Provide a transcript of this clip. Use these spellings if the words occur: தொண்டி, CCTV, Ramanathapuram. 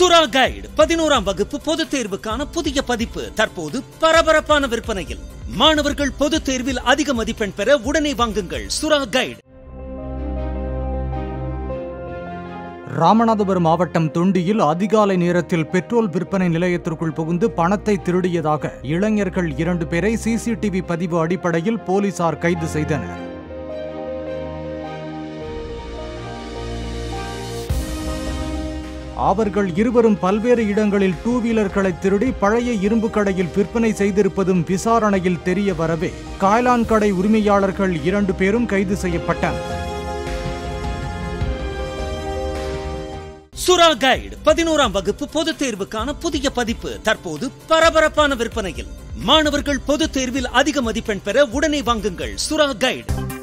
சுறா கைடு 11ஆம் வகுப்பு பொதுத் தேர்வுக்கான புதிய பதிப்பு தற்போது பரபரப்பான விற்பனையில். மாணவர்கள் பொதுத் தேர்வில் அதிக மதிப்பெண் பெற உடனே வாங்குங்கள் சுறா கைடு. ராமநாதபுரம் மாவட்டம் தொண்டியில் அதிகாலை நேரத்தில் பெட்ரோல் விற்பனை நிலையத்திற்குள் புகுந்து பணத்தை திருடியதாக இளைஞர்கள் 2 பேரை சிசிடிவி பதிவு அடிப்படையில் போலீசார் கைது செய்தனர். அவர்கள் இருவரும் பல்வேறு இடங்களில் 2 வீலர்களை திருடி பழைய இரும்பு கடையில் விற்பனை செய்திருப்பதும் விசாரணையில் தெரிய வரவே காய்லான் கடை உரிமையாளர்கள் 2 பேரும் கைது செய்யப்பட்டனர். சுறா கைடு 11ஆம் வகுப்பு பொதுத் தேர்வுக்கான புதிய பதிப்பு தற்போது பரபரப்பான விற்பனையில். மாணவர்கள் பொதுத் தேர்வில் அதிக மதிப்பெண் பெற உடனே வாங்குங்கள் சுறா கைடு.